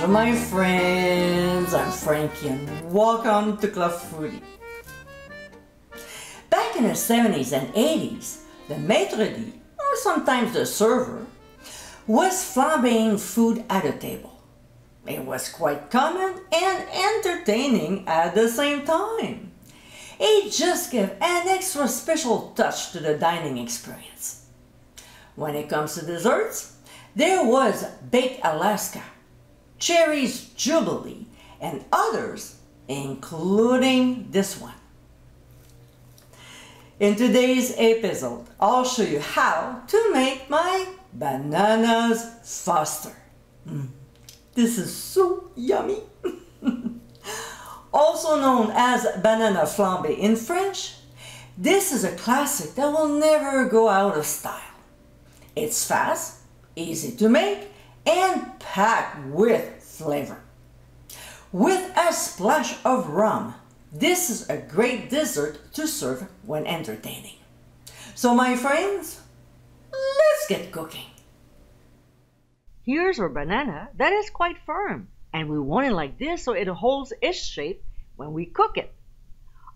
Bonjour my friends, I'm Frankie and welcome to Club Foody. Back in the 70s and 80s, the maitre d', or sometimes the server, was flambeing food at a table. It was quite common and entertaining at the same time. It just gave an extra special touch to the dining experience. When it comes to desserts, there was Baked Alaska, Cherries Jubilee, and others, including this one. In today's episode, I'll show you how to make my Bananas Foster. This is so yummy! Also known as Banana Flambée in French, this is a classic that will never go out of style. It's fast, easy to make, and packed with flavor. With a splash of rum, this is a great dessert to serve when entertaining. So my friends, let's get cooking. Here's our banana that is quite firm, and we want it like this so it holds its shape when we cook it.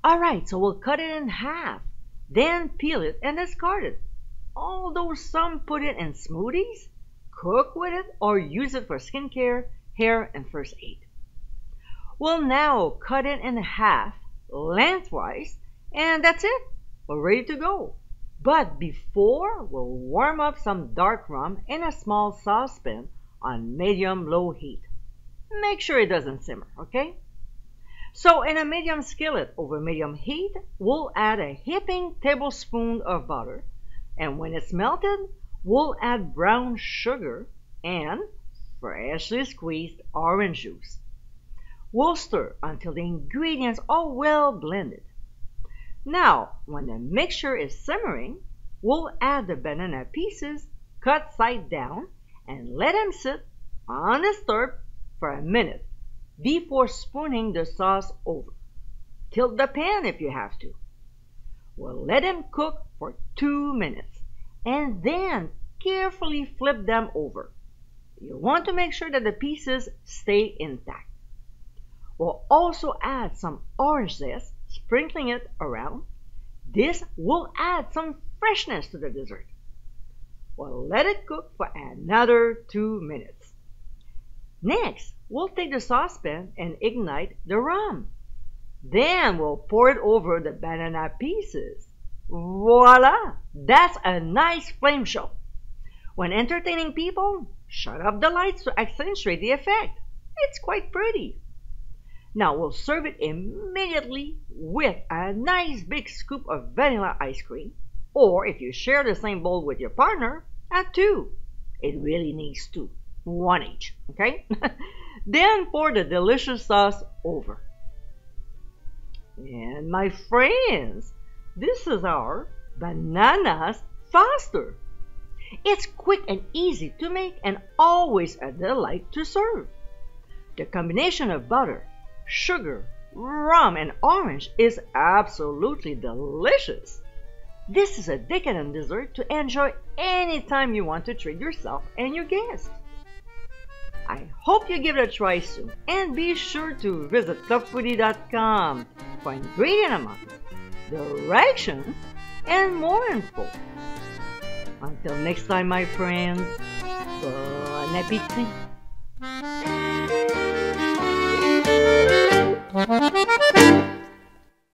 Alright, so we'll cut it in half, then peel it and discard it. Although some put it in smoothies, cook with it or use it for skincare, hair, and first aid. We'll now cut it in half lengthwise, and that's it. We're ready to go. But before, we'll warm up some dark rum in a small saucepan on medium-low heat. Make sure it doesn't simmer, okay? So in a medium skillet over medium heat, we'll add a heaping tablespoon of butter, and when it's melted, we'll add brown sugar and freshly squeezed orange juice. We'll stir until the ingredients are well blended. Now, when the mixture is simmering, we'll add the banana pieces cut side down and let them sit undisturbed for a minute before spooning the sauce over. Tilt the pan if you have to. We'll let them cook for 2 minutes and then carefully flip them over. You want to make sure that the pieces stay intact. We'll also add some orange zest, sprinkling it around. This will add some freshness to the dessert. We'll let it cook for another 2 minutes. Next, we'll take the saucepan and ignite the rum. Then we'll pour it over the banana pieces. Voila! That's a nice flame show. When entertaining people, shut off the lights to accentuate the effect. It's quite pretty. Now we'll serve it immediately with a nice big scoop of vanilla ice cream, or if you share the same bowl with your partner, add two. It really needs two, one each, okay? Then pour the delicious sauce over. And my friends, this is our Bananas Foster. It's quick and easy to make and always a delight to serve. The combination of butter, sugar, rum, and orange is absolutely delicious. This is a decadent dessert to enjoy anytime you want to treat yourself and your guests. I hope you give it a try soon, and be sure to visit clubfoody.com for ingredient amounts, directions, and more info. Until next time, my friends, bon appétit! Thank you.